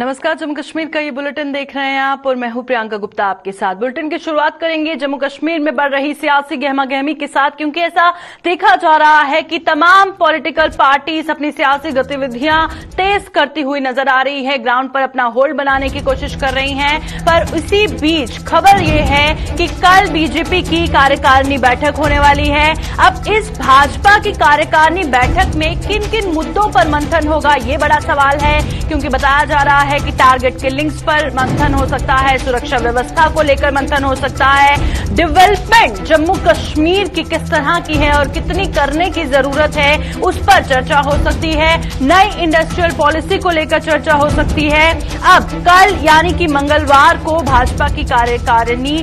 नमस्कार, जम्मू कश्मीर का ये बुलेटिन देख रहे हैं आप और मैं हूं प्रियंका गुप्ता आपके साथ। बुलेटिन की शुरुआत करेंगे जम्मू कश्मीर में बढ़ रही सियासी गहमागहमी के साथ, क्योंकि ऐसा देखा जा रहा है कि तमाम पॉलिटिकल पार्टीज अपनी सियासी गतिविधियां तेज करती हुई नजर आ रही है, ग्राउंड पर अपना होल्ड बनाने की कोशिश कर रही है। पर इसी बीच खबर ये है कि कल बीजेपी की कार्यकारिणी बैठक होने वाली है। अब इस भाजपा की कार्यकारिणी बैठक में किन किन मुद्दों पर मंथन होगा, ये बड़ा सवाल है, क्योंकि बताया जा रहा है कि टारगेट किलिंग्स पर मंथन हो सकता है, सुरक्षा व्यवस्था को लेकर मंथन हो सकता है, डेवलपमेंट जम्मू कश्मीर की किस तरह की है और कितनी करने की जरूरत है उस पर चर्चा हो सकती है, नई इंडस्ट्रियल पॉलिसी को लेकर चर्चा हो सकती है। अब कल यानी कि मंगलवार को भाजपा की कार्यकारिणी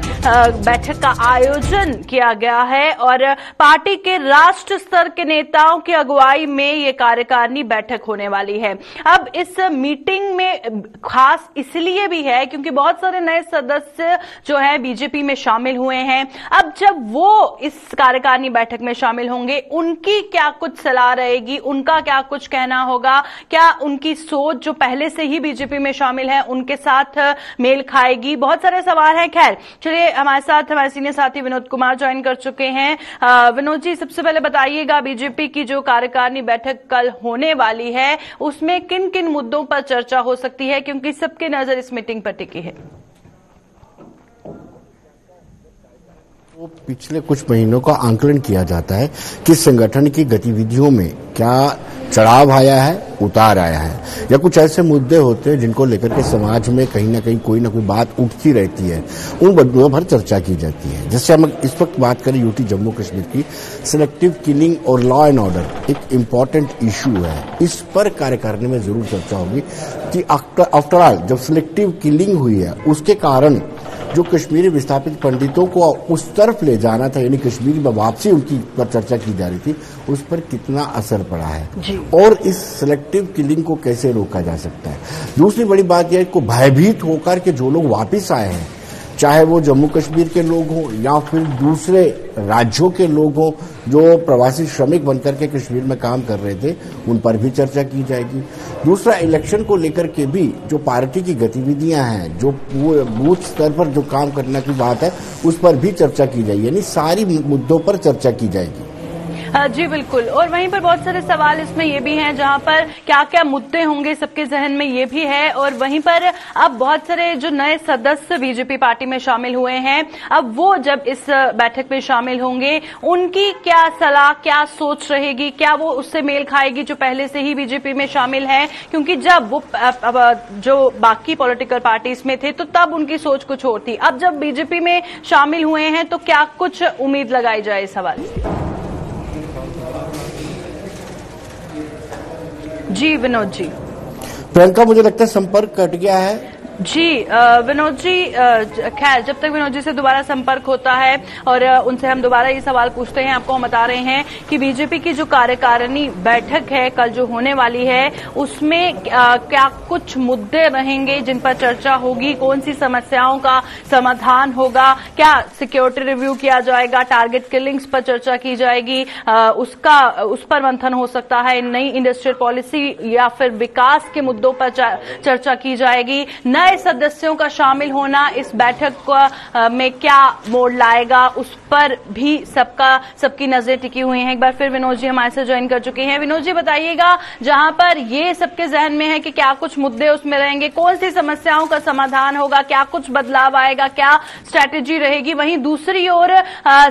बैठक का आयोजन किया गया है और पार्टी के राष्ट्र स्तर के नेताओं की अगुवाई में ये कार्यकारिणी बैठक होने वाली है। अब इस मीटिंग में खास इसलिए भी है क्योंकि बहुत सारे नए सदस्य जो है बीजेपी में शामिल हुए हैं। अब जब वो इस कार्यकारिणी बैठक में शामिल होंगे, उनकी क्या कुछ सलाह रहेगी, उनका क्या कुछ कहना होगा, क्या उनकी सोच जो पहले से ही बीजेपी में शामिल है उनके साथ मेल खाएगी, बहुत सारे सवाल हैं। खैर चलिए, हमारे साथ हमारे सीनियर साथी विनोद कुमार ज्वाइन कर चुके हैं। विनोद जी, सबसे पहले बताइएगा बीजेपी की जो कार्यकारिणी बैठक कल होने वाली है उसमें किन किन मुद्दों पर चर्चा हो सकती है, क्योंकि सबकी नजर इस मीटिंग पर टिकी है। तो पिछले कुछ महीनों का आंकलन किया जाता है कि संगठन की गतिविधियों में क्या चढ़ाव आया है, उतार आया है, या कुछ ऐसे मुद्दे होते हैं जिनको लेकर के समाज में कहीं ना कहीं कोई ना कोई बात उठती रहती है, उन मुद्दों पर चर्चा की जाती है। जैसे हम इस वक्त बात करें यूटी जम्मू कश्मीर की, सिलेक्टिव किलिंग और लॉ एंड ऑर्डर एक इम्पॉर्टेंट इशू है, इस पर कार्यकारिणी में जरूर चर्चा होगी कि आफ्टर ऑल जब सिलेक्टिव किलिंग हुई है उसके कारण जो कश्मीरी विस्थापित पंडितों को उस तरफ ले जाना था, यानी कश्मीर में वापसी, उनकी पर चर्चा की जा रही थी, उस पर कितना असर पड़ा है और इस सिलेक्टिव किलिंग को कैसे रोका जा सकता है। दूसरी बड़ी बात यह है कि भयभीत होकर के जो लोग वापस आए हैं, चाहे वो जम्मू कश्मीर के लोग हों या फिर दूसरे राज्यों के लोग हों जो प्रवासी श्रमिक बनकर के कश्मीर में काम कर रहे थे, उन पर भी चर्चा की जाएगी। दूसरा, इलेक्शन को लेकर के भी जो पार्टी की गतिविधियां हैं, जो बूथ स्तर पर जो काम करने की बात है, उस पर भी चर्चा की जाएगी, यानी सारी मुद्दों पर चर्चा की जाएगी। जी बिल्कुल, और वहीं पर बहुत सारे सवाल इसमें ये भी हैं जहां पर क्या क्या मुद्दे होंगे सबके जहन में ये भी है, और वहीं पर अब बहुत सारे जो नए सदस्य बीजेपी पार्टी में शामिल हुए हैं, अब वो जब इस बैठक में शामिल होंगे उनकी क्या सलाह, क्या सोच रहेगी, क्या वो उससे मेल खाएगी जो पहले से ही बीजेपी में शामिल है, क्योंकि जब वो जो बाकी पॉलिटिकल पार्टीज में थे तो तब उनकी सोच कुछ और थी, अब जब बीजेपी में शामिल हुए हैं तो क्या कुछ उम्मीद लगाई जाए, सवाल। जी विनोद जी, प्रियंका मुझे लगता है संपर्क कट गया है। जी विनोद जी, खैर जब तक विनोद जी से दोबारा संपर्क होता है और उनसे हम दोबारा ये सवाल पूछते हैं, आपको हम बता रहे हैं कि बीजेपी की जो कार्यकारिणी बैठक है कल जो होने वाली है उसमें क्या कुछ मुद्दे रहेंगे जिन पर चर्चा होगी, कौन सी समस्याओं का समाधान होगा, क्या सिक्योरिटी रिव्यू किया जाएगा, टारगेट किलिंग्स पर चर्चा की जाएगी, उस पर मंथन हो सकता है, नई इंडस्ट्रियल पॉलिसी या फिर विकास के मुद्दों पर चर्चा की जाएगी, नए सदस्यों का शामिल होना इस बैठक में क्या मोड़ लाएगा उस पर भी सबकी नजरें टिकी हुई हैं। एक बार फिर विनोद जी हमारे साथ ज्वाइन कर चुके हैं। विनोद जी बताइएगा, जहां पर ये सबके जहन में है कि क्या कुछ मुद्दे उसमें रहेंगे, कौन सी समस्याओं का समाधान होगा, क्या कुछ बदलाव आएगा, क्या स्ट्रैटेजी रहेगी, वहीं दूसरी ओर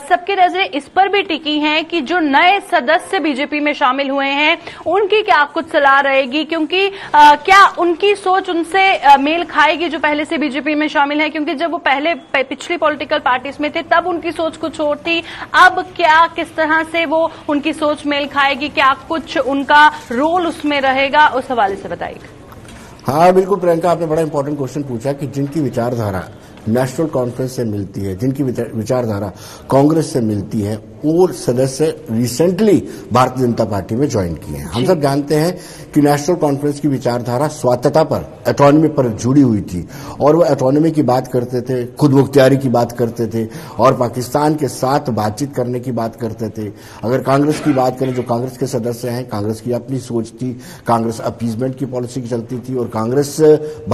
सबकी नजरें इस पर भी टिकी हैं कि जो नए सदस्य बीजेपी में शामिल हुए हैं उनकी क्या कुछ सलाह रहेगी, क्योंकि क्या उनकी सोच उनसे मेल खाएगी जो पहले से बीजेपी में शामिल है, क्योंकि जब वो पिछली पॉलिटिकल पार्टीज में थे तब उनकी सोच कुछ और थी, अब क्या किस तरह से वो उनकी सोच मेल खाएगी, क्या कुछ उनका रोल उसमें रहेगा, उस हवाले से बताइएगा। हाँ बिल्कुल प्रियंका, आपने बड़ा इंपॉर्टेंट क्वेश्चन पूछा कि जिनकी विचारधारा नेशनल कॉन्फ्रेंस से मिलती है, जिनकी विचारधारा कांग्रेस से मिलती है, कोर सदस्य रिसेंटली भारतीय जनता पार्टी में ज्वाइन किए हैं। हम सब जानते हैं कि नेशनल कॉन्फ्रेंस की विचारधारा स्वायत्तता पर, ऑटोनॉमी पर जुड़ी हुई थी और वह ऑटोनॉमी की बात करते थे, खुद मुख्तियारी की बात करते थे और पाकिस्तान के साथ बातचीत करने की बात करते थे। अगर कांग्रेस की बात करें, जो कांग्रेस के सदस्य हैं, कांग्रेस की अपनी सोच थी, कांग्रेस अपीजमेंट की पॉलिसी की चलती थी और कांग्रेस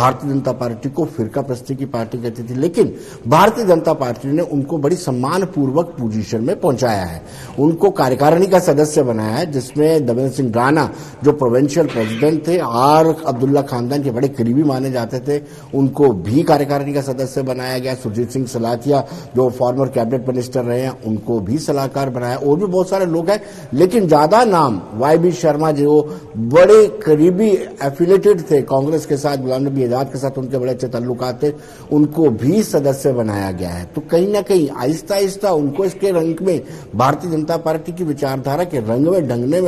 भारतीय जनता पार्टी को फिरका प्रस्ती की पार्टी कहती थी। लेकिन भारतीय जनता पार्टी ने उनको बड़ी सम्मानपूर्वक पोजीशन में पहुंचाया है, उनको कार्यकारिणी का सदस्य बनाया है, जिसमें दवेंद्र सिंह राणा जो प्रोविंशियल प्रेसिडेंट थे और अब्दुल्ला खानदान के बड़े करीबी माने जाते थे, उनको भी कार्यकारिणी का सदस्य बनाया गया। सुरजीत सिंह सलाथिया जो फॉर्मर कैबिनेट मिनिस्टर रहे हैं, उनको भी सलाहकार बनाया। और भी बहुत सारे लोग हैं, लेकिन ज्यादा नाम वाई.बी. शर्मा जो बड़े करीबी एफिलेटेड थे कांग्रेस के साथ, गुलाम नबी आजाद के साथ उनके बड़े अच्छे ताल्लुकात थे, उनको भी सदस्य बनाया गया है। तो कहीं ना कहीं आहिस्ता आहिस्ता उनको इसके रंग में, भारतीय जनता पार्टी की विचारधारा के रंग में ढलने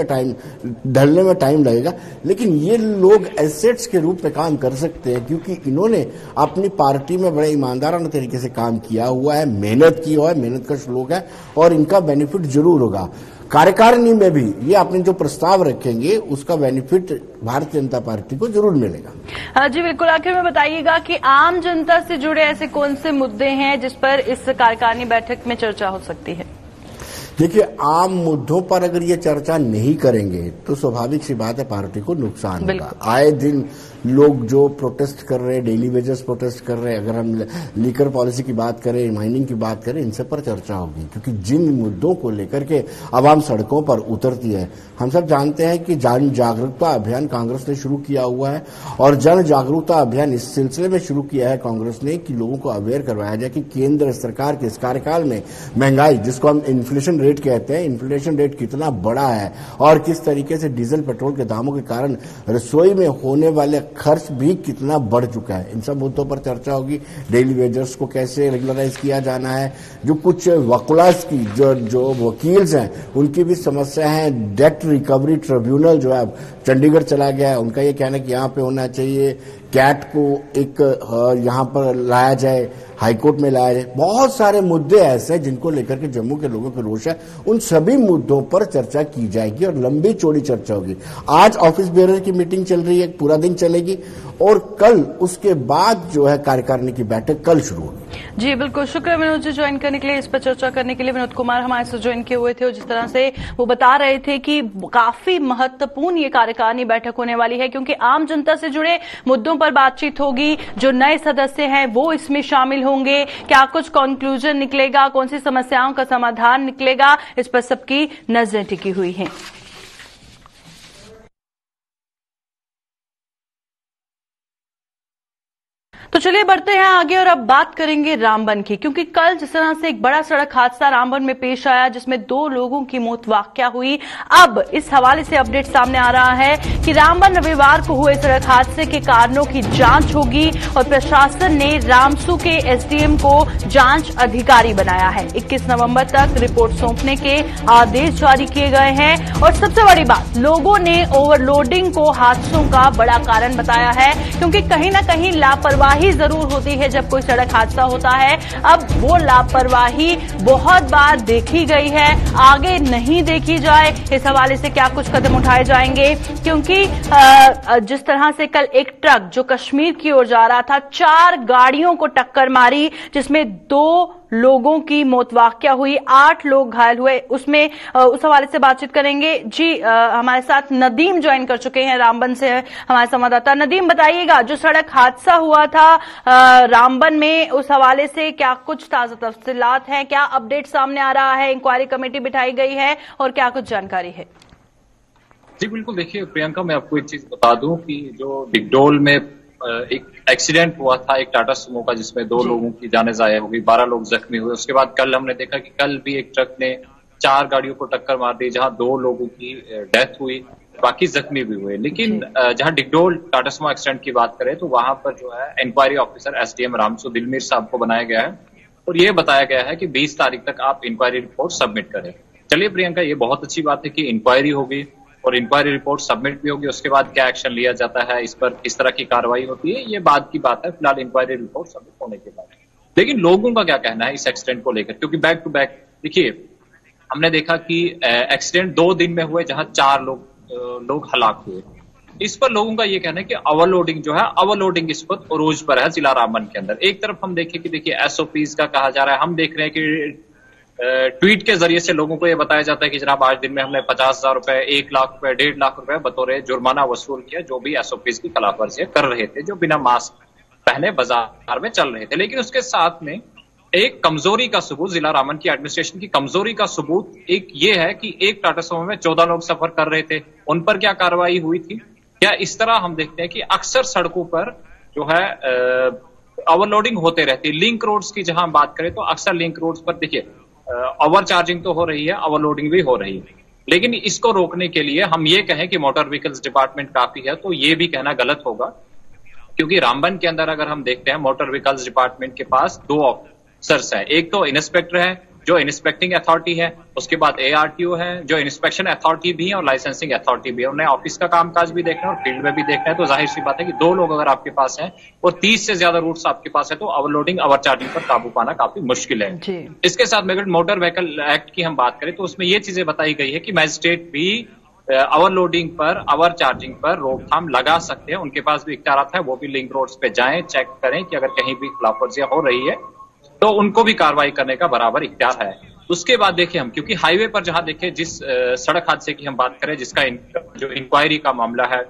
में टाइम लगेगा, लेकिन ये लोग एसेट्स के रूप में काम कर सकते हैं क्योंकि इन्होंने अपनी पार्टी में बड़े ईमानदाराना तरीके से काम किया हुआ है, मेहनत की हुआ है, मेहनत कश लोग है और इनका बेनिफिट जरूर होगा। कार्यकारिणी में भी ये अपने जो प्रस्ताव रखेंगे उसका बेनिफिट भारतीय जनता पार्टी को जरूर मिलेगा। जी बिल्कुल, आखिर में बताइएगा कि आम जनता से जुड़े ऐसे कौन से मुद्दे हैं जिस पर इस कार्यकारिणी बैठक में चर्चा हो सकती है? देखिए, आम मुद्दों पर अगर ये चर्चा नहीं करेंगे तो स्वाभाविक सी बात है पार्टी को नुकसान होगा। आए दिन लोग जो प्रोटेस्ट कर रहे हैं, डेली वेजेस प्रोटेस्ट कर रहे हैं, अगर हम लीकर पॉलिसी की बात करें, माइनिंग की बात करें, इन सब पर चर्चा होगी क्योंकि जिन मुद्दों को लेकर के आवाम सड़कों पर उतरती है, हम सब जानते हैं कि जन जागरूकता अभियान कांग्रेस ने शुरू किया हुआ है और जन जागरूकता अभियान इस सिलसिले में शुरू किया है कांग्रेस ने कि लोगों को अवेयर करवाया जाए कि केंद्र सरकार के इस कार्यकाल में महंगाई, जिसको हम इन्फ्लेशन रेट कहते हैं, इन्फ्लेशन रेट कितना बड़ा है और किस तरीके से डीजल पेट्रोल के दामों के कारण रसोई में होने वाले खर्च भी कितना बढ़ चुका है, इन सब मुद्दों पर चर्चा होगी। डेली वेजर्स को कैसे रेगुलराइज किया जाना है, जो कुछ वकुलास की जो वकील्स हैं उनकी भी समस्या है। डेट रिकवरी ट्रिब्यूनल जो है चंडीगढ़ चला गया है, उनका ये कहना है कि यहाँ पे होना चाहिए, कैट को एक यहाँ पर लाया जाए, हाईकोर्ट में लाया जाए। बहुत सारे मुद्दे ऐसे हैं जिनको लेकर के जम्मू के लोगों को रोष है, उन सभी मुद्दों पर चर्चा की जाएगी और लंबी चौड़ी चर्चा होगी। आज ऑफिस बेयरर की मीटिंग चल रही है, पूरा दिन चलेगी और कल उसके बाद जो है कार्यकारिणी की बैठक कल शुरू होगी। जी बिल्कुल, शुक्रिया विनोद जी ज्वाइन करने के लिए। इस पर चर्चा करने के लिए विनोद कुमार हमारे साथ ज्वाइन किए हुए थे और जिस तरह से वो बता रहे थे कि काफी महत्वपूर्ण ये कार्यकारिणी बैठक होने वाली है क्योंकि आम जनता से जुड़े मुद्दों पर बातचीत होगी, जो नए सदस्य हैं वो इसमें शामिल होंगे, क्या कुछ कंक्लूजन निकलेगा, कौन सी समस्याओं का समाधान निकलेगा, इस पर सबकी नजरें टिकी हुई हैं। तो चलिए बढ़ते हैं आगे और अब बात करेंगे रामबन की, क्योंकि कल जिस तरह से एक बड़ा सड़क हादसा रामबन में पेश आया जिसमें 2 लोगों की मौत वाकया हुई, अब इस हवाले से अपडेट सामने आ रहा है कि रामबन रविवार को हुए सड़क हादसे के कारणों की जांच होगी और प्रशासन ने रामसू के एसडीएम को जांच अधिकारी बनाया है। 21 नवम्बर तक रिपोर्ट सौंपने के आदेश जारी किए गए हैं और सबसे बड़ी बात, लोगों ने ओवरलोडिंग को हादसों का बड़ा कारण बताया है क्योंकि कहीं ना कहीं लापरवाही जरूर होती है जब कोई सड़क हादसा होता है। अब वो लापरवाही बहुत बार देखी गई है, आगे नहीं देखी जाए, इस हवाले से क्या कुछ कदम उठाए जाएंगे क्योंकि जिस तरह से कल एक ट्रक जो कश्मीर की ओर जा रहा था 4 गाड़ियों को टक्कर मारी जिसमें 2 लोगों की मौत वाकया हुई, 8 लोग घायल हुए, उसमें उस हवाले से बातचीत करेंगे। जी हमारे साथ नदीम ज्वाइन कर चुके हैं रामबन से हमारे संवाददाता। नदीम बताइएगा, जो सड़क हादसा हुआ था रामबन में, उस हवाले से क्या कुछ ताजा तफसीलात हैं, क्या अपडेट सामने आ रहा है, इंक्वायरी कमेटी बिठाई गई है और क्या कुछ जानकारी है? जी बिल्कुल, देखिए प्रियंका, मैं आपको एक चीज बता दूं कि जो डिगडोल में एक एक्सीडेंट हुआ था, एक टाटा सुमो का, जिसमें 2 लोगों की जाने जाया हो गई, 12 लोग जख्मी हुए। उसके बाद कल हमने देखा कि कल भी एक ट्रक ने 4 गाड़ियों को टक्कर मार दी जहां 2 लोगों की डेथ हुई, बाकी जख्मी भी हुए। लेकिन जहां डिगडोल टाटा सुमो एक्सीडेंट की बात करें तो वहां पर जो है inquiry officer SDM Ramsu Dilmir साहब को बनाया गया है और ये बताया गया है कि 20 तारीख तक आप इंक्वायरी रिपोर्ट सबमिट करें। चलिए प्रियंका, ये बहुत अच्छी बात है कि इंक्वायरी होगी और इंक्वायरी रिपोर्ट सबमिट भी होगी, उसके बाद क्या एक्शन लिया जाता है, इस पर किस तरह की कार्रवाई होती है, ये बाद की बात है, फिलहाल इंक्वायरी रिपोर्ट सबमिट होने के बाद। लेकिन लोगों का क्या कहना है इस एक्सीडेंट को लेकर, क्योंकि बैक टू बैक देखिए हमने देखा कि एक्सीडेंट 2 दिन में हुए जहां 4 लोग हलाक हुए। इस पर लोगों का ये कहना है कि ओवरलोडिंग जो है, ओवरलोडिंग इस वक्त रोज पर है जिला रामबन के अंदर। एक तरफ हम देखें कि देखिए एसओपीज का कहा जा रहा है, हम देख रहे हैं कि ट्वीट के जरिए से लोगों को ये बताया जाता है कि जनाब आज दिन में हमने 50,000 रुपए, 1 लाख रुपए, 1.5 लाख रुपए बतौरे जुर्माना वसूल किया, जो भी एसओपीज की खिलाफ वर्जियां कर रहे थे, जो बिना मास्क पहने बाजार में चल रहे थे। लेकिन उसके साथ में एक कमजोरी का सबूत, जिला रामन की एडमिनिस्ट्रेशन की कमजोरी का सबूत एक ये है कि एक टाटा समूह में 14 लोग सफर कर रहे थे, उन पर क्या कार्रवाई हुई थी। या इस तरह हम देखते हैं कि अक्सर सड़कों पर जो है ओवरलोडिंग होते रहती है। लिंक रोड्स की जहां बात करें तो अक्सर लिंक रोड्स पर देखिए ओवर चार्जिंग तो हो रही है, ओवरलोडिंग भी हो रही है। लेकिन इसको रोकने के लिए हम ये कहें कि मोटर व्हीकल्स डिपार्टमेंट काफी है तो ये भी कहना गलत होगा, क्योंकि रामबन के अंदर अगर हम देखते हैं मोटर व्हीकल्स डिपार्टमेंट के पास 2 ऑफिसर्स है, एक तो इंस्पेक्टर है जो इंस्पेक्टिंग अथॉरिटी है, उसके बाद एआरटीओ है जो इंस्पेक्शन अथॉरिटी भी है और लाइसेंसिंग अथॉरिटी भी है। उन्हें ऑफिस का कामकाज भी देखना है और फील्ड में भी देखना है। तो जाहिर सी बात है कि 2 लोग अगर आपके पास हैं और 30 से ज्यादा रूट्स आपके पास है तो ओवरलोडिंग ओवरचार्जिंग पर काबू पाना काफी मुश्किल है। इसके साथ में अगर मोटर व्हीकल एक्ट की हम बात करें तो उसमें ये चीजें बताई गई है कि मजिस्ट्रेट भी ओवरलोडिंग पर, ओवरचार्जिंग पर रोकथाम लगा सकते हैं। उनके पास भी इख्तियार है, वो भी लिंक रोड्स पे जाएं, चेक करें कि अगर कहीं भी खिलाफ वर्जियां हो रही है तो उनको भी कार्रवाई करने का बराबर इख्तियार है। उसके बाद देखिए हम, क्योंकि हाईवे पर जहां देखें जिस सड़क हादसे की हम बात करें जिसका जो इंक्वायरी का मामला है,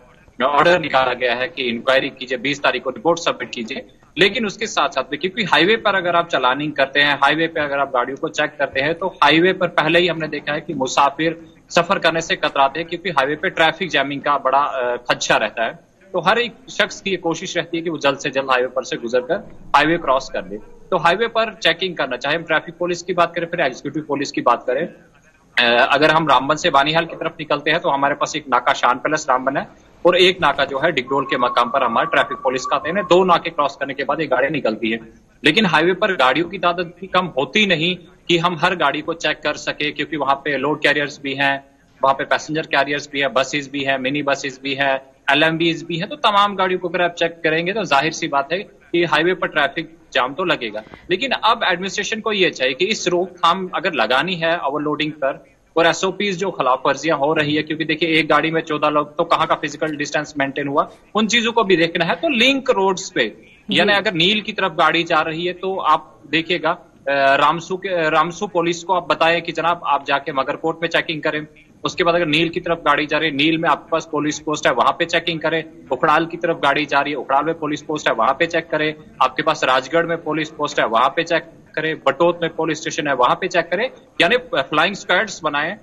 ऑर्डर निकाला गया है कि इंक्वायरी कीजिए, 20 तारीख को रिपोर्ट सबमिट कीजिए। लेकिन उसके साथ साथ में क्योंकि हाईवे पर अगर आप चलानिंग करते हैं, हाईवे पर अगर आप गाड़ियों को चेक करते हैं तो हाईवे पर पहले ही हमने देखा है कि मुसाफिर सफर करने से कतराते हैं, क्योंकि हाईवे पर ट्रैफिक जैमिंग का बड़ा खदशा रहता है। तो हर एक शख्स की ये कोशिश रहती है कि वो जल्द से जल्द हाईवे पर से गुजर कर हाईवे क्रॉस कर ले। तो हाईवे पर चेकिंग करना, चाहे हम ट्रैफिक पुलिस की बात करें, फिर एग्जीक्यूटिव पुलिस की बात करें। अगर हम रामबन से बानीहाल की तरफ निकलते हैं तो हमारे पास एक नाका शान पैलेस रामबन है और एक नाका जो है डिगडोल के मकाम पर हमारे ट्रैफिक पुलिस का तैनात है। 2 नाके क्रॉस करने के बाद ये गाड़ियां निकलती है, लेकिन हाईवे पर गाड़ियों की तादाद भी कम होती नहीं कि हम हर गाड़ी को चेक कर सके, क्योंकि वहां पे लोड कैरियर्स भी हैं, वहां पे पैसेंजर कैरियर्स भी है, बसेस भी है, मिनी बसेस भी है, LMBs भी है। तो तमाम गाड़ियों को अगर आप चेक करेंगे तो जाहिर सी बात है कि हाईवे पर ट्रैफिक जाम तो लगेगा। लेकिन अब एडमिनिस्ट्रेशन को ये चाहिए कि इस रोकथाम अगर लगानी है ओवरलोडिंग पर और एसओपीज जो खिलाफ वर्जियां हो रही है, क्योंकि देखिए एक गाड़ी में 14 लोग तो कहाँ का फिजिकल डिस्टेंस मेंटेन हुआ, उन चीजों को भी देखना है। तो लिंक रोड्स पे यानी अगर नील की तरफ गाड़ी जा रही है तो आप देखिएगा रामसू पुलिस को आप बताएं कि जनाब आप जाके मगरकोट में चेकिंग करें। उसके बाद अगर नील की तरफ गाड़ी जा रही है, नील में आपके पास पुलिस पोस्ट है, वहां पे चेकिंग करें। उखड़ाल की तरफ गाड़ी जा रही है, उखड़ाल में पुलिस पोस्ट है, वहां पे चेक करें। आपके पास राजगढ़ में पुलिस पोस्ट है, वहां पे चेक करें। बटोत में पुलिस स्टेशन है, वहां पे चेक करें। यानी फ्लाइंग स्क्वाड्स बनाएं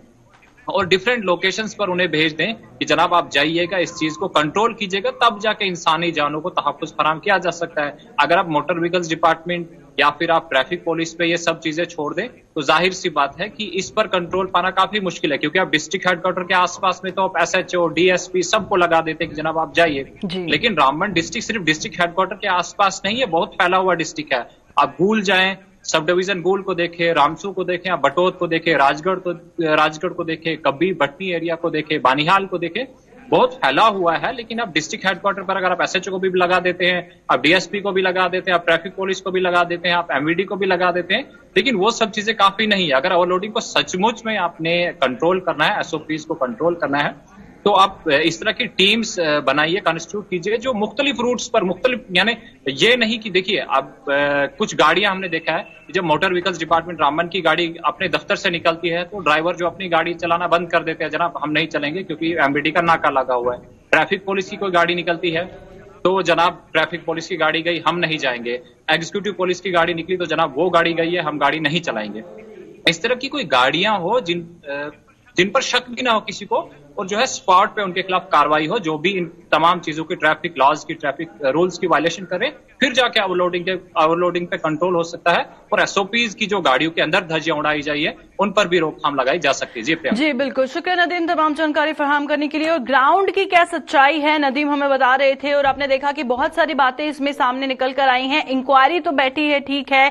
और डिफरेंट लोकेशंस पर उन्हें भेज दें कि जनाब आप जाइएगा, इस चीज को कंट्रोल कीजिएगा, तब जाके इंसानी जानों को तहफ़्फ़ुज़ फराम किया जा सकता है। अगर आप मोटर व्हीकल्स डिपार्टमेंट या फिर आप ट्रैफिक पुलिस पे ये सब चीजें छोड़ दें तो जाहिर सी बात है कि इस पर कंट्रोल पाना काफी मुश्किल है, क्योंकि आप डिस्ट्रिक्ट हेडक्वार्टर के आसपास में तो आप SHO, DSP सबको लगा देते कि जनाब आप जाइए। लेकिन रामबन डिस्ट्रिक्ट सिर्फ डिस्ट्रिक्ट हेडक्वार्टर के आसपास नहीं है, बहुत फैला हुआ डिस्ट्रिक्ट है। आप भूल जाएं, सब डिवीजन गोल को देखे, रामसू को देखें, बटोत को देखें, राजगढ़ को देखें, कब्बी भटनी एरिया को देखें, बानीहाल को देखें, बहुत फैला हुआ है। लेकिन आप डिस्ट्रिक्ट हेडक्वार्टर पर अगर आप SHO को भी लगा देते हैं, आप DSP को भी लगा देते हैं, आप ट्रैफिक पुलिस को भी लगा देते हैं, आप MVD को भी लगा देते हैं, लेकिन वो सब चीजें काफी नहीं है। अगर ओवरलोडिंग को सचमुच में आपने कंट्रोल करना है, SOPs को कंट्रोल करना है, तो आप इस तरह की टीम्स बनाइए, कंस्टिट्यूट कीजिए, जो मुख्तलिफ रूट्स पर मुख्तलिफ, यानी ये नहीं कि देखिए आप कुछ गाड़ियां हमने देखा है जब मोटर व्हीकल्स डिपार्टमेंट रामबन की गाड़ी अपने दफ्तर से निकलती है तो ड्राइवर जो अपनी गाड़ी चलाना बंद कर देते हैं, जनाब हम नहीं चलेंगे क्योंकि MVD का नाका लगा हुआ है। ट्रैफिक पुलिस की कोई गाड़ी निकलती है तो जनाब ट्रैफिक पुलिस की गाड़ी गई, हम नहीं जाएंगे। एग्जीक्यूटिव पुलिस की गाड़ी निकली तो जनाब वो गाड़ी गई है, हम गाड़ी नहीं चलाएंगे। इस तरह की कोई गाड़ियां हो जिन पर शक भी ना हो किसी को, और जो है स्पॉट पे उनके खिलाफ कार्रवाई हो, जो भी इन तमाम चीजों की ट्रैफिक लॉज की, ट्रैफिक रूल्स की वायलेशन करें, फिर जाके ओवरलोडिंग पे कंट्रोल हो सकता है। और SOPs की जो गाड़ियों के अंदर धज्जियां उड़ाई जाइए उन पर भी रोकथाम लगाई जा सकती है। जी बिल्कुल, शुक्रिया नदीम तमाम जानकारी फराहम करने के लिए। और ग्राउंड की क्या सच्चाई है नदीम हमें बता रहे थे, और आपने देखा कि बहुत सारी बातें इसमें सामने निकल कर आई हैं। इंक्वायरी तो बैठी है, ठीक है,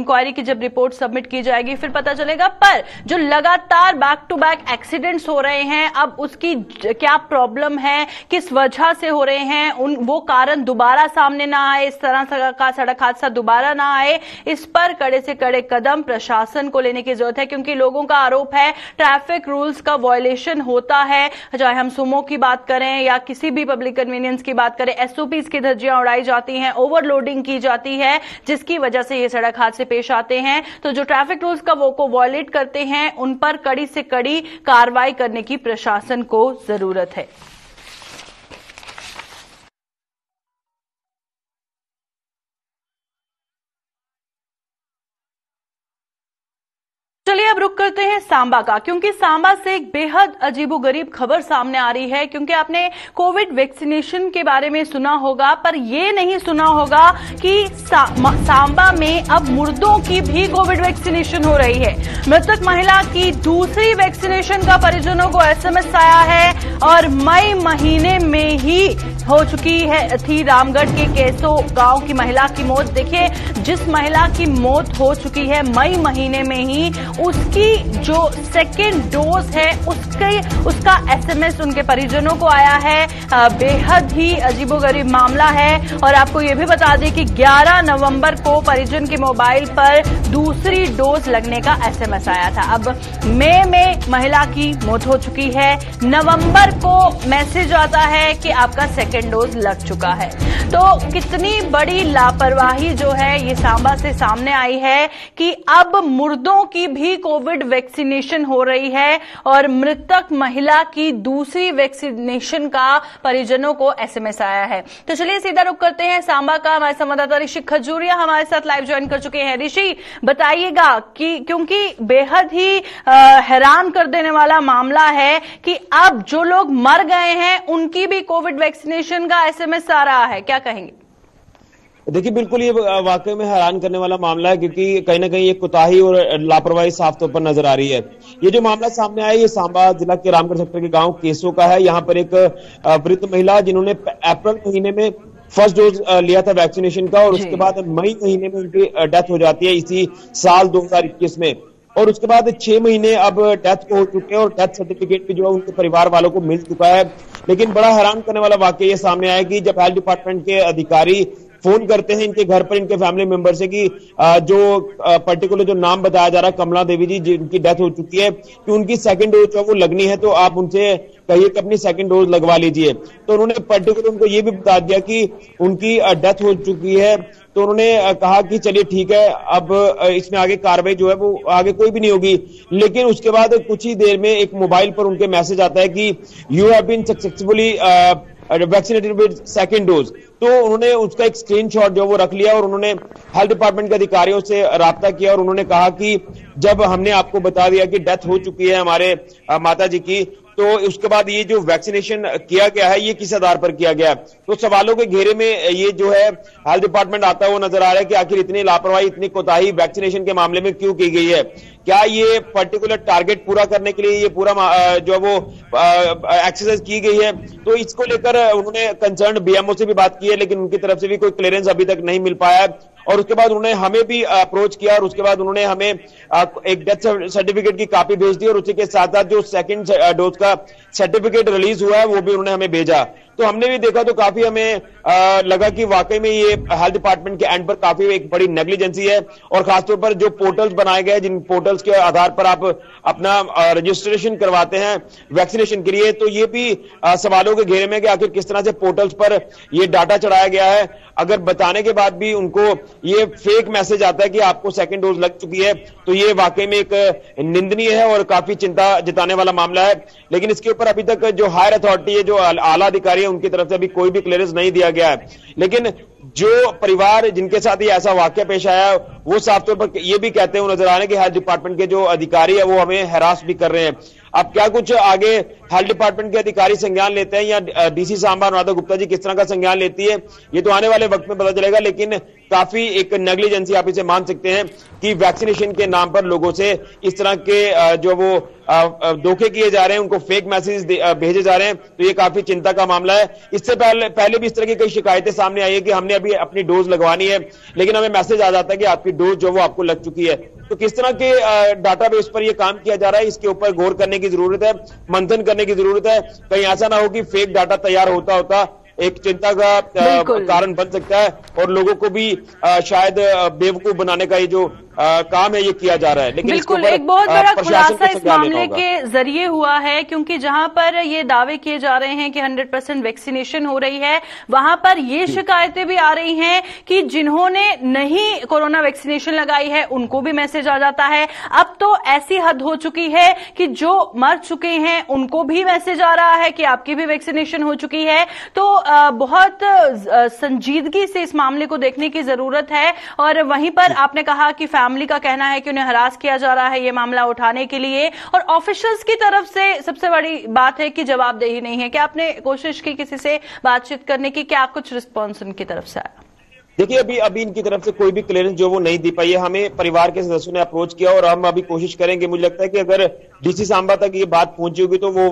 इंक्वायरी की जब रिपोर्ट सबमिट की जाएगी फिर पता चलेगा, पर जो लगातार बैक टू बैक एक्सीडेंट्स हो रहे हैं, अब उसकी क्या प्रॉब्लम है, किस वजह से हो रहे हैं, वो कारण दोबारा सामने ना आए, इस तरह का सड़क हादसा दोबारा ना आए, इस पर कड़े से कड़े कदम प्रशासन को लेने की जरूरत है। क्योंकि लोगों का आरोप है ट्रैफिक रूल्स का वायलेशन होता है, चाहे हम सुमो की बात करें या किसी भी पब्लिक कन्वीनियंस की बात करें, एसओपीज की धज्जियां उड़ाई जाती हैं, ओवरलोडिंग की जाती है, जिसकी वजह से ये सड़क हादसे पेश आते हैं। तो जो ट्रैफिक रूल्स का वो को वायलेट करते हैं उन पर कड़ी से कड़ी कार्रवाई करने की प्रशासन को जरूरत है। चलिए अब रुक करते हैं सांबा का, क्योंकि सांबा से एक बेहद अजीबोगरीब खबर सामने आ रही है। क्योंकि आपने कोविड वैक्सीनेशन के बारे में सुना होगा, पर ये नहीं सुना होगा कि सांबा में अब मुर्दों की भी कोविड वैक्सीनेशन हो रही है। मृतक महिला की दूसरी वैक्सीनेशन का परिजनों को SMS आया है और मई महीने में ही हो चुकी है थी रामगढ़ के केसो गांव की महिला की मौत। देखिए, जिस महिला की मौत हो चुकी है मई महीने में ही, उसकी जो सेकेंड डोज है उसका SMS उनके परिजनों को आया है। बेहद ही अजीबोगरीब मामला है। और आपको ये भी बता दें कि 11 नवंबर को परिजन के मोबाइल पर दूसरी डोज लगने का SMS आया था। अब मई में महिला की मौत हो चुकी है, नवंबर को मैसेज आता है कि आपका सेकेंड डोज लग चुका है। तो कितनी बड़ी लापरवाही जो है ये सांबा से सामने आई है कि अब मुर्दों की भी कोविड वैक्सीनेशन हो रही है और मृतक महिला की दूसरी वैक्सीनेशन का परिजनों को SMS आया है। तो चलिए सीधा रुक करते हैं सांबा का। हमारे संवाददाता ऋषि खजूरिया हमारे साथ लाइव ज्वाइन कर चुके हैं। ऋषि, बताइएगा कि क्योंकि बेहद ही हैरान कर देने वाला मामला है कि अब जो लोग मर गए हैं उनकी भी कोविड वैक्सीनेशन का SMS आ रहा है, क्या कहेंगे? देखिए, बिल्कुल ये वाकई में हैरान करने वाला मामला है, क्योंकि कहीं ना कहीं ये कोताही और लापरवाही साफ तौर पर नजर आ रही है। ये जो मामला सामने आया ये सांबा जिला के रामगढ़ सेक्टर के गांव केसो का है। यहाँ पर एक वृद्ध महिला जिन्होंने अप्रैल महीने में फर्स्ट डोज लिया था वैक्सीनेशन का और उसके बाद मई महीने में उनकी डेथ हो जाती है इसी साल 2021 में, और उसके बाद 6 महीने अब डेथ को हो चुके हैं और डेथ सर्टिफिकेट भी जो है उनके परिवार वालों को मिल चुका है। लेकिन बड़ा हैरान करने वाला वाकई ये सामने आया कि जब हेल्थ डिपार्टमेंट के अधिकारी फोन करते हैं इनके घर पर इनके फैमिली मेंबर से कि जो पर्टिकुलर जो नाम बताया जा रहा है कमला देवी जी जिनकी डेथ हो चुकी है कि उनकी सेकंड डोज जो वो लगनी है, तो आप उनसे कहिए कि अपनी सेकंड डोज लगवा लीजिए। तो उन्होंने पर्टिकुलर उनको ये भी बता दिया कि उनकी डेथ हो चुकी है, तो उन्होंने कहा कि चलिए ठीक है, अब इसमें आगे कार्रवाई जो है वो आगे कोई भी नहीं होगी। लेकिन उसके बाद कुछ ही देर में एक मोबाइल पर उनके मैसेज आता है कि you have been successfully vaccinated with second dose. तो उन्होंने उसका एक स्क्रीनशॉट जो वो रख लिया और उन्होंने हेल्थ डिपार्टमेंट के अधिकारियों से राब्ता किया और उन्होंने कहा कि जब हमने आपको बता दिया कि डेथ हो चुकी है हमारे माता जी की, तो उसके बाद ये जो वैक्सीनेशन किया गया है ये किस आधार पर किया गया है। तो सवालों के घेरे में ये जो है हेल्थ डिपार्टमेंट आता हुआ नजर आ रहा है कि आखिर इतनी लापरवाही, इतनी कोताही वैक्सीनेशन के मामले में क्यों की गई है। क्या ये पर्टिकुलर टारगेट पूरा करने के लिए ये पूरा जो वो एक्सरसाइज की गई है? तो इसको लेकर उन्होंने कंसर्न BMO से भी बात की है, लेकिन उनकी तरफ से भी कोई क्लियरेंस अभी तक नहीं मिल पाया। और उसके बाद उन्होंने हमें भी अप्रोच किया और उसके बाद उन्होंने हमें एक डेथ सर्टिफिकेट की कॉपी भेज दी और उसी के साथ साथ जो सेकंड डोज का सर्टिफिकेट रिलीज हुआ है वो भी उन्होंने हमें भेजा। तो हमने भी देखा तो काफी हमें लगा कि वाकई में ये हेल्थ डिपार्टमेंट के एंड पर काफी एक बड़ी नेग्लिजेंसी है। और खासतौर पर जो पोर्टल्स बनाए गए जिन पोर्टल्स के आधार पर आप अपना रजिस्ट्रेशन करवाते हैं वैक्सीनेशन के लिए, तो ये भी सवालों के घेरे में कि आखिर किस तरह से पोर्टल्स पर ये डाटा चढ़ाया गया है। अगर बताने के बाद भी उनको ये फेक मैसेज आता है कि आपको सेकेंड डोज लग चुकी है, तो ये वाकई में एक निंदनीय है और काफी चिंता जताने वाला मामला है। लेकिन इसके ऊपर अभी तक जो हायर अथॉरिटी है, जो आला अधिकारी है, उनकी तरफ से अभी कोई भी क्लियरेंस नहीं दिया गया है। लेकिन जो परिवार जिनके साथ ये ऐसा वाकया पेश आया वो साफ तौर पर ये भी कहते हुए नजर आ रहे हैं कि हेल्थ डिपार्टमेंट के जो अधिकारी है वो हमें हैरास भी कर रहे हैं। अब क्या कुछ आगे हेल्थ डिपार्टमेंट के अधिकारी संज्ञान लेते हैं या डीसी सांबा राधा गुप्ता जी किस तरह का संज्ञान लेती है ये तो आने वाले वक्त में पता चलेगा। लेकिन काफी एक नेग्लिजेंसी आप इसे मान सकते हैं कि वैक्सीनेशन के नाम पर लोगों से इस तरह के जो वो धोखे किए जा रहे हैं, उनको फेक मैसेज भेजे जा रहे हैं, तो ये काफी चिंता का मामला है। इससे पहले भी इस तरह की कई शिकायतें सामने आई है कि हमने आपने अभी अपनी डोज लगवानी है, लेकिन हमें मैसेज आ जाता है कि आपकी डोज जो वो आपको लग चुकी है। तो किस तरह के डाटाबेस पर ये काम किया जा रहा है, इसके ऊपर गौर करने की जरूरत है, मंथन करने की जरूरत है। कहीं ऐसा ना हो कि फेक डाटा तैयार होता होता एक चिंता का कारण बन सकता है और लोगों को भी शायद बेवकूफ बनाने का ये जो काम है ये किया जा रहा है। लेकिन बिल्कुल एक बहुत बड़ा खुलासा इस मामले के जरिए हुआ है, क्योंकि जहां पर ये दावे किए जा रहे हैं कि 100% वैक्सीनेशन हो रही है, वहां पर ये शिकायतें भी आ रही हैं कि जिन्होंने नहीं कोरोना वैक्सीनेशन लगाई है उनको भी मैसेज आ जाता है। अब तो ऐसी हद हो चुकी है कि जो मर चुके हैं उनको भी मैसेज आ रहा है कि आपकी भी वैक्सीनेशन हो चुकी है। तो बहुत संजीदगी से इस मामले को देखने की जरूरत है। और वहीं पर आपने कहा कि फैमिली का कहना है कि उन्हें हरास किया जा रहा है ये मामला उठाने के लिए, और ऑफिशियल्स की तरफ से सबसे बड़ी बात है कि जवाबदेही नहीं है। क्या आपने कोशिश की किसी से बातचीत करने की, क्या कुछ रिस्पॉन्स उनकी तरफ से आया? देखिए अभी इनकी तरफ से कोई भी क्लियरेंस जो वो नहीं दी पाई है। हमें परिवार के सदस्यों ने अप्रोच किया और हम अभी कोशिश करेंगे। मुझे लगता है कि अगर डीसी सांबा तक ये बात पहुंची होगी तो वो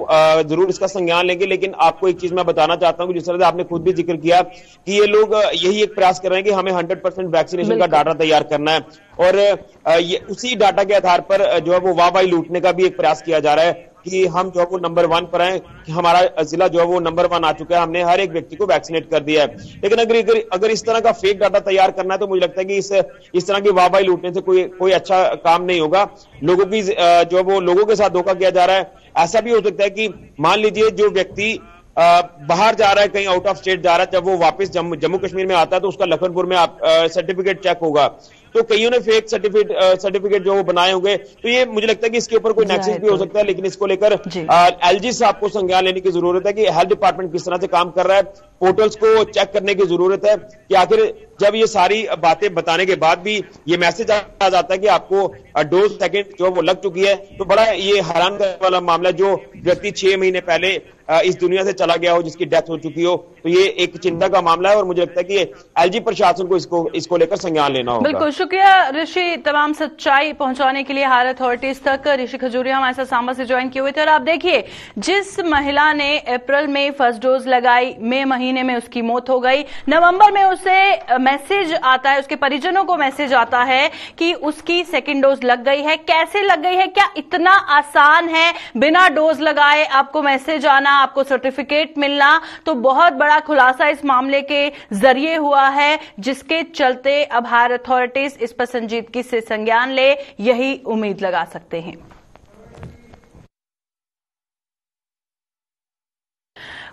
जरूर इसका संज्ञान लेंगे। लेकिन आपको एक चीज मैं बताना चाहता हूँ, जिस तरह से आपने खुद भी जिक्र किया कि ये लोग यही एक प्रयास कर रहे हैं कि हमें 100% वैक्सीनेशन का डाटा तैयार करना है और ये उसी डाटा के आधार पर जो है वो वाहवाही लूटने का भी एक प्रयास किया जा रहा है कि हम जो है वो नंबर 1 पर आए, कि हमारा जिला जो है वो नंबर 1 आ चुका है, हमने हर एक व्यक्ति को वैक्सीनेट कर दिया है। लेकिन अगर इस तरह का फेक डाटा तैयार करना है तो मुझे लगता है कि इस तरह की वाहवाही लूटने से कोई अच्छा काम नहीं होगा। लोगों की जो है वो लोगों के साथ धोखा किया जा रहा है। ऐसा भी हो सकता है कि मान लीजिए जो व्यक्ति बाहर जा रहा है, कहीं आउट ऑफ स्टेट जा रहा है, जब वो वापस जम्मू कश्मीर में आता है तो उसका लखनपुर में सर्टिफिकेट चेक होगा, तो कईयों ने फेक सर्टिफिकेट जो बनाए होंगे। तो ये मुझे लगता है कि इसके ऊपर कोई नेक्सस भी हो सकता है। लेकिन इसको लेकर एलजी साहब को संज्ञान लेने की जरूरत है कि हेल्थ डिपार्टमेंट किस तरह से काम कर रहा है, पोर्टल्स को चेक करने की जरूरत है कि आखिर जब ये सारी बातें बताने के बाद भी ये मैसेज आ जाता है कि आपको डोज सेकेंड जो वो लग चुकी है, तो बड़ा ये हैरान करने वाला मामला। जो व्यक्ति 6 महीने पहले इस दुनिया से चला गया हो, जिसकी डेथ हो चुकी हो, तो ये एक चिंता का मामला है और मुझे लगता है कि एलजी प्रशासन को इसको लेकर संज्ञान लेना होगा। बिल्कुल, शुक्रिया ऋषि, तमाम सच्चाई पहुंचाने के लिए हायर अथॉरिटीज तक। ऋषि खजूरिया हमारे साथ सांबा से ज्वाइन किए हुए थे। और आप देखिए, जिस महिला ने अप्रैल में फर्स्ट डोज लगाई, मई महीने में उसकी मौत हो गई, नवम्बर में उसे मैसेज आता है, उसके परिजनों को मैसेज आता है कि उसकी सेकेंड डोज लग गई है। कैसे लग गई है, क्या इतना आसान है बिना डोज लगाए आपको मैसेज आना, आपको सर्टिफिकेट मिलना? तो बहुत बड़ा खुलासा इस मामले के जरिए हुआ है, जिसके चलते अब हायर अथॉरिटीज इस पर संजीदगी से संज्ञान ले, यही उम्मीद लगा सकते हैं।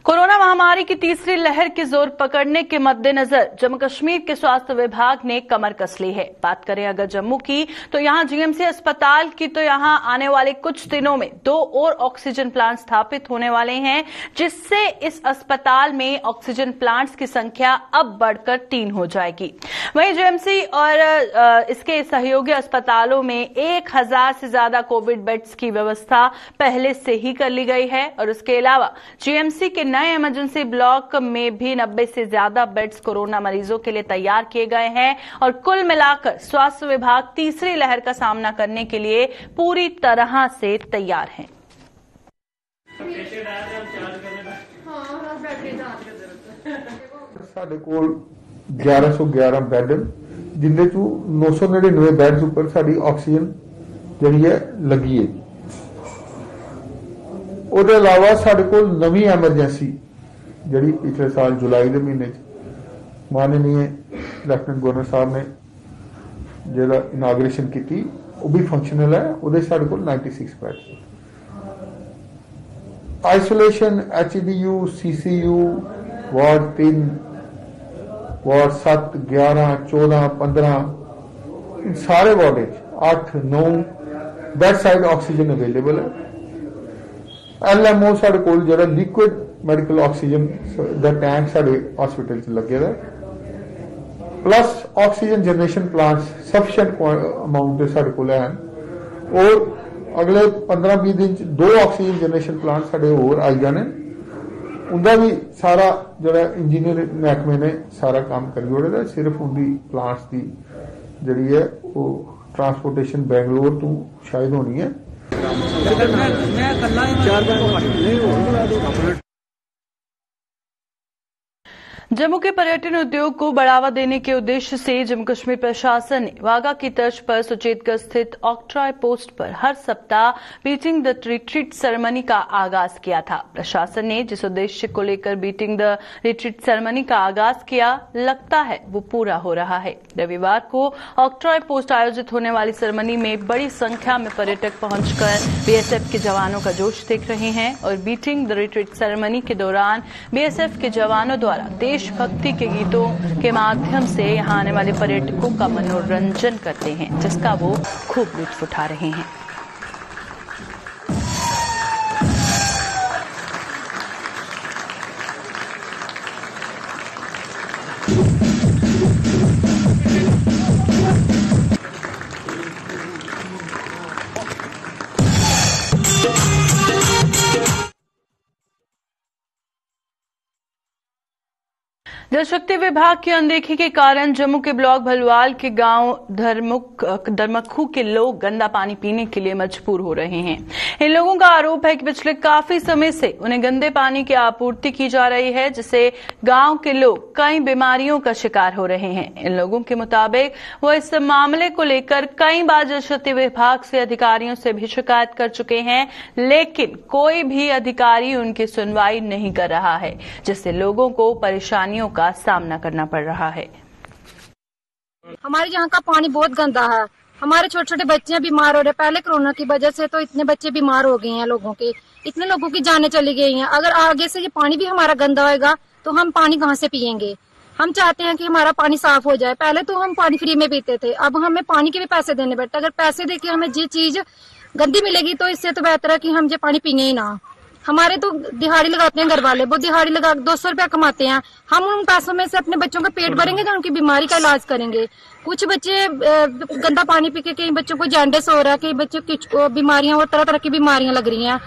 कोरोना महामारी की तीसरी लहर की जोर पकड़ने के मद्देनजर जम्मू कश्मीर के स्वास्थ्य विभाग ने कमर कस ली है। बात करें अगर जम्मू की, तो यहां जीएमसी अस्पताल की, तो यहां आने वाले कुछ दिनों में 2 और ऑक्सीजन प्लांट स्थापित होने वाले हैं, जिससे इस अस्पताल में ऑक्सीजन प्लांट्स की संख्या अब बढ़कर 3 हो जाएगी। वहीं जीएमसी और इसके सहयोगी अस्पतालों में 1000 से ज्यादा कोविड बेड्स की व्यवस्था पहले से ही कर ली गई है। और उसके अलावा जीएमसी के नए इमरजेंसी ब्लॉक में भी 90 से ज्यादा बेड्स कोरोना मरीजों के लिए तैयार किए गए हैं। और कुल मिलाकर स्वास्थ्य विभाग तीसरी लहर का सामना करने के लिए पूरी तरह से तैयार है। साढ़े को 1111 बैड जिन्हें 999 बैड उपर साड़ी ऑक्सीजन जड़ी है लगी है। ਉਹਦੇ अलावा ਸਾਡੇ ਕੋਲ नवी ਐਮਰਜੈਂਸੀ ਜਿਹੜੀ पिछले साल जुलाई के महीने माननीय ਲੈਫਟੀਨੈਂਟ ਗਵਰਨਰ साहब ने ਜਿਹੜਾ ਇਨਾਗਰੇਸ਼ਨ ਕੀਤੀ ਉਹ भी फंक्शनल है। ਉਹਦੇ ਸਾਡੇ ਕੋਲ 96 bed. Isolation HDU CCU ward 3 ward 7 11 14 15 सारे ward 8 9 bed side oxygen available है। LMO साढ़े कोल जरा लिक्विड मेडिकल ऑक्सीजन दा टैंक साढ़े हॉस्पिटल च लगे दा, plus oxygen generation plants sufficient amount साढ़े कोल है। और अगले 15-20 दिन 2 ऑक्सीजन जनरेशन प्लांट साढ़े होर आई जाने, उनका भी सारा जरा इंजीनियरिंग महकमे ने सारा काम करी ओड़े दा। सिर्फ उनकी प्लांट्स की जड़ी है वो ट्रांसपोर्टेशन बेंगलोर तो शायद होनी है। जम्मू के पर्यटन उद्योग को बढ़ावा देने के उद्देश्य से जम्मू कश्मीर प्रशासन ने वाघा की तर्ज पर सुचेतगढ़ स्थित ऑक्ट्राय पोस्ट पर हर सप्ताह बीटिंग द रिट्रीट सेरेमनी का आगाज किया था। प्रशासन ने जिस उद्देश्य को लेकर बीटिंग द रिट्रीट सेरेमनी का आगाज किया, लगता है वो पूरा हो रहा है। रविवार को ऑक्ट्राय पोस्ट आयोजित होने वाली सेरेमनी में बड़ी संख्या में पर्यटक पहुंचकर बीएसएफ के जवानों का जोश देख रहे हैं और बीटिंग द रिट्रीट सेरेमनी के दौरान बीएसएफ के जवानों द्वारा देशभक्ति के गीतों के माध्यम से यहाँ आने वाले पर्यटकों का मनोरंजन करते हैं, जिसका वो खूब लुत्फ उठा रहे हैं। जल शक्ति विभाग की अनदेखी के कारण जम्मू के ब्लॉक भलवाल के गांव धर्मक्खू के लोग गंदा पानी पीने के लिए मजबूर हो रहे हैं। इन लोगों का आरोप है कि पिछले काफी समय से उन्हें गंदे पानी की आपूर्ति की जा रही है, जिससे गांव के लोग कई बीमारियों का शिकार हो रहे हैं। इन लोगों के मुताबिक वो इस मामले को लेकर कई बार जल शक्ति विभाग से अधिकारियों से भी शिकायत कर चुके हैं, लेकिन कोई भी अधिकारी उनकी सुनवाई नहीं कर रहा है, जिससे लोगों को परेशानियों का सामना करना पड़ रहा है। हमारे यहाँ का पानी बहुत गंदा है, हमारे छोटे छोटे बच्चे बीमार हो रहे हैं। पहले कोरोना की वजह से तो इतने बच्चे बीमार हो गए हैं, लोगों के इतने लोगों की जानें चली गई हैं। अगर आगे से ये पानी भी हमारा गंदा होएगा तो हम पानी कहाँ से पियेंगे। हम चाहते हैं कि हमारा पानी साफ हो जाए। पहले तो हम पानी फ्री में पीते थे, अब हमें पानी के भी पैसे देने पड़ते। अगर पैसे देके हमें ये चीज गंदी मिलेगी तो इससे तो बेहतर है कि हम ये पानी पिए ही ना। हमारे तो दिहाड़ी लगाते हैं घर वाले, वो दिहाड़ी लगा 200 रुपया कमाते हैं। हम उन पैसों में से अपने बच्चों का पेट भरेंगे या उनकी बीमारी का इलाज करेंगे। कुछ बच्चे गंदा पानी पी के, कई बच्चों को जॉन्डिस हो रहा है, कई बच्चों को बीमारियां और तरह तरह की बीमारियां लग रही हैं।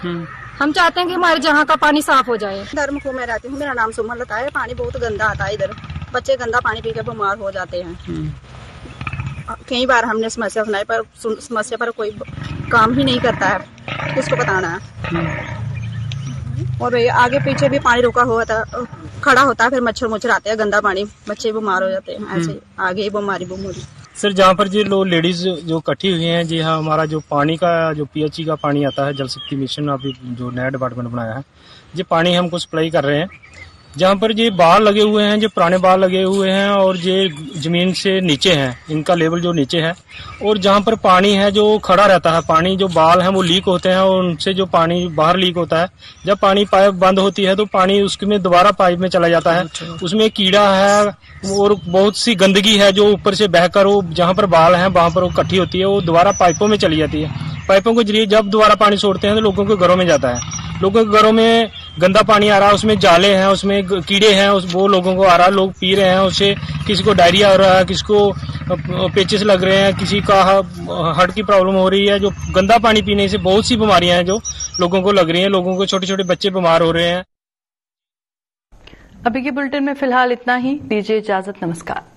हम चाहते हैं कि हमारे जहाँ का पानी साफ हो जाए। धर्मखू में रहती हूँ, मेरा नाम सुमन लता है। पानी बहुत गंदा आता है, इधर बच्चे गंदा पानी पी के बीमार हो जाते हैं। कई बार हमने समस्या सुनाई पर समस्या पर कोई काम ही नहीं करता है, किसको बताना है। और आगे पीछे भी पानी रुका हुआ था, खड़ा होता है, फिर मच्छर आते हैं, गंदा पानी, बच्चे बीमार हो जाते हैं, ऐसे आगे बीमारी। सर जहाँ पर जी लोग लेडीज जो इकट्ठी हुई हैं जी, हाँ, हमारा जो पानी का जो पीएचई का पानी आता है, जल शक्ति मिशन अभी जो नया डिपार्टमेंट बनाया है, ये पानी हमको सप्लाई कर रहे हैं। जहाँ पर ये बाल लगे हुए हैं, जो पुराने बाल लगे हुए हैं और ये जमीन से नीचे हैं, इनका लेवल जो नीचे है, और जहाँ पर पानी है जो खड़ा रहता है, पानी जो बाल हैं वो लीक होते हैं और उनसे जो पानी बाहर लीक होता है। जब पानी पाइप बंद होती है तो पानी उसमें दोबारा पाइप में चला जाता है, उसमें कीड़ा है और बहुत सी गंदगी है जो ऊपर से बहकर वो जहाँ पर बाल हैं वहाँ पर वो इकट्ठी होती है, वो दोबारा पाइपों में चली जाती है। पाइपों के जरिए जब दोबारा पानी छोड़ते हैं तो लोगों के घरों में जाता है। लोगों के घरों में गंदा पानी आ रहा है, उसमें जाले हैं, उसमें कीड़े हैं, वो लोगों को आ रहा है, लोग पी रहे हैं उससे। किसी को डायरिया हो रहा है, किसी को पेचिस लग रहे हैं, किसी का हार्ट की प्रॉब्लम हो रही है। जो गंदा पानी पीने से बहुत सी बीमारियां हैं जो लोगों को लग रही हैं, लोगों को छोटे छोटे बच्चे बीमार हो रहे हैं। अभी के बुलेटिन में फिलहाल इतना ही, दीजिए इजाजत, नमस्कार।